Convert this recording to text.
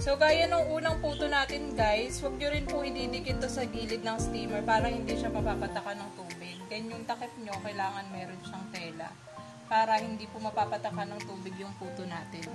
So gaya nung unang puto natin guys, huwag nyo rin po ididikit to sa gilid ng steamer para hindi siya mapapatakan ng tubig. Then yung takip nyo, kailangan meron siyang tela para hindi po mapapatakan ng tubig yung puto natin.